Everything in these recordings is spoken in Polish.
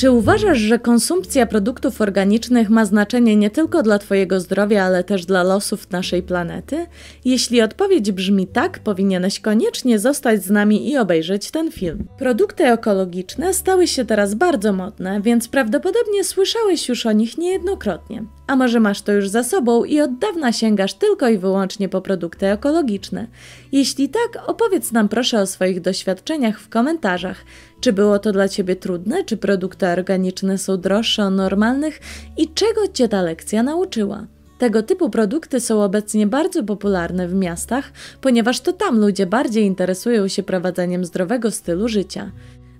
Czy uważasz, że konsumpcja produktów organicznych ma znaczenie nie tylko dla Twojego zdrowia, ale też dla losów naszej planety? Jeśli odpowiedź brzmi tak, powinieneś koniecznie zostać z nami i obejrzeć ten film. Produkty ekologiczne stały się teraz bardzo modne, więc prawdopodobnie słyszałeś już o nich niejednokrotnie. A może masz to już za sobą i od dawna sięgasz tylko i wyłącznie po produkty ekologiczne? Jeśli tak, opowiedz nam proszę o swoich doświadczeniach w komentarzach. Czy było to dla Ciebie trudne? Czy produkty organiczne są droższe od normalnych? I czego Cię ta lekcja nauczyła? Tego typu produkty są obecnie bardzo popularne w miastach, ponieważ to tam ludzie bardziej interesują się prowadzeniem zdrowego stylu życia.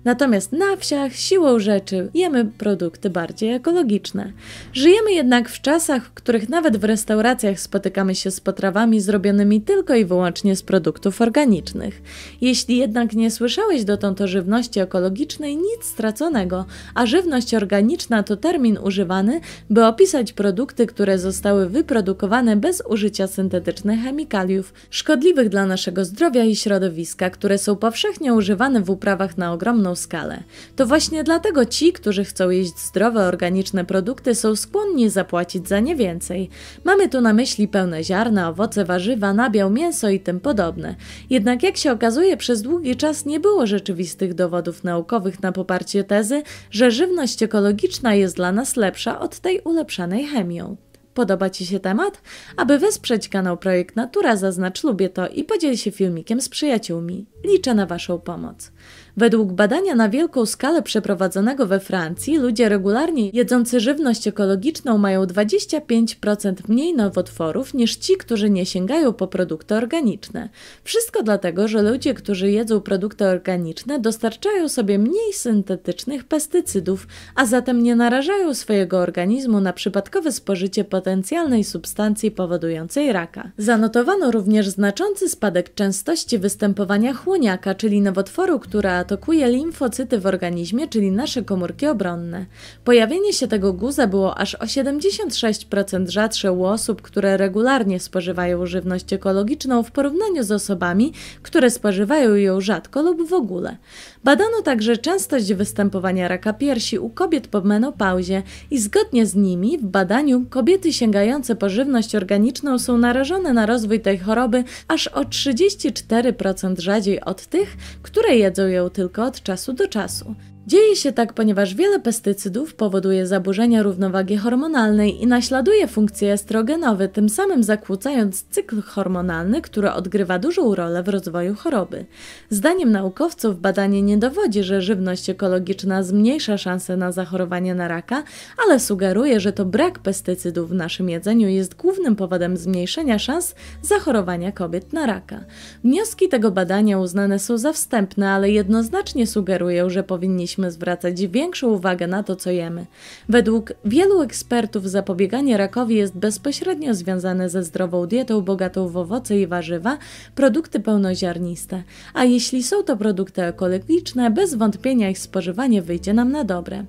Natomiast na wsiach siłą rzeczy jemy produkty bardziej ekologiczne. Żyjemy jednak w czasach, w których nawet w restauracjach spotykamy się z potrawami zrobionymi tylko i wyłącznie z produktów organicznych. Jeśli jednak nie słyszałeś dotąd o żywności ekologicznej, nic straconego, a żywność organiczna to termin używany, by opisać produkty, które zostały wyprodukowane bez użycia syntetycznych chemikaliów, szkodliwych dla naszego zdrowia i środowiska, które są powszechnie używane w uprawach na ogromną skalę. To właśnie dlatego ci, którzy chcą jeść zdrowe, organiczne produkty, są skłonni zapłacić za nie więcej. Mamy tu na myśli pełne ziarna, owoce, warzywa, nabiał, mięso i tym podobne. Jednak jak się okazuje, przez długi czas nie było rzeczywistych dowodów naukowych na poparcie tezy, że żywność ekologiczna jest dla nas lepsza od tej ulepszanej chemią. Podoba Ci się temat? Aby wesprzeć kanał Projekt Natura, zaznacz lubię to i podziel się filmikiem z przyjaciółmi. Liczę na Waszą pomoc. Według badania na wielką skalę przeprowadzonego we Francji, ludzie regularnie jedzący żywność ekologiczną mają 25% mniej nowotworów niż ci, którzy nie sięgają po produkty organiczne. Wszystko dlatego, że ludzie, którzy jedzą produkty organiczne, dostarczają sobie mniej syntetycznych pestycydów, a zatem nie narażają swojego organizmu na przypadkowe spożycie potencjalnej substancji powodującej raka. Zanotowano również znaczący spadek częstości występowania chłoniaka, czyli nowotworu, która atakuje limfocyty w organizmie, czyli nasze komórki obronne. Pojawienie się tego guza było aż o 76% rzadsze u osób, które regularnie spożywają żywność ekologiczną w porównaniu z osobami, które spożywają ją rzadko lub w ogóle. Badano także częstość występowania raka piersi u kobiet po menopauzie i zgodnie z nimi w badaniu kobiety sięgające po żywność organiczną są narażone na rozwój tej choroby aż o 34% rzadziej od tych, które jedzą ją tylko od czasu do czasu. Dzieje się tak, ponieważ wiele pestycydów powoduje zaburzenia równowagi hormonalnej i naśladuje funkcje estrogenowe, tym samym zakłócając cykl hormonalny, który odgrywa dużą rolę w rozwoju choroby. Zdaniem naukowców badanie nie dowodzi, że żywność ekologiczna zmniejsza szanse na zachorowanie na raka, ale sugeruje, że to brak pestycydów w naszym jedzeniu jest głównym powodem zmniejszenia szans zachorowania kobiet na raka. Wnioski tego badania uznane są za wstępne, ale jednoznacznie sugerują, że powinniśmy zwracać większą uwagę na to, co jemy. Według wielu ekspertów zapobieganie rakowi jest bezpośrednio związane ze zdrową dietą bogatą w owoce i warzywa, produkty pełnoziarniste, a jeśli są to produkty ekologiczne, bez wątpienia ich spożywanie wyjdzie nam na dobre.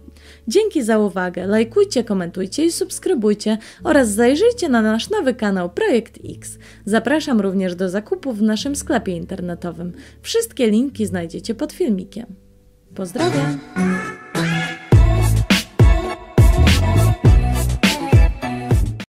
Dzięki za uwagę, lajkujcie, komentujcie i subskrybujcie oraz zajrzyjcie na nasz nowy kanał Projekt X. Zapraszam również do zakupów w naszym sklepie internetowym. Wszystkie linki znajdziecie pod filmikiem. Pozdrawiam!